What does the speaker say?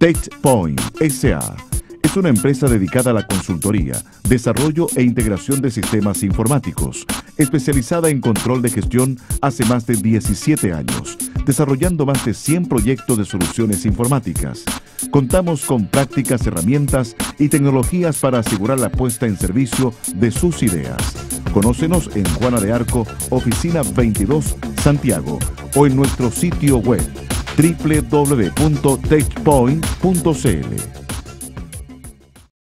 TechPoint S.A. es una empresa dedicada a la consultoría, desarrollo e integración de sistemas informáticos, especializada en control de gestión hace más de 17 años, desarrollando más de 100 proyectos de soluciones informáticas. Contamos con prácticas, herramientas y tecnologías para asegurar la puesta en servicio de sus ideas. Conócenos en Juana de Arco, Oficina 22, Santiago, o en nuestro sitio web www.techpoint.cl.